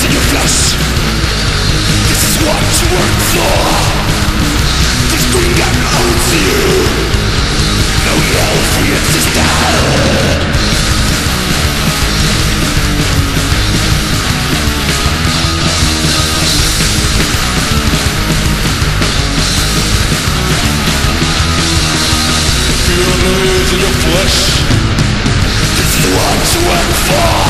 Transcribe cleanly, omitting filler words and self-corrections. In your flesh, this is what you work for.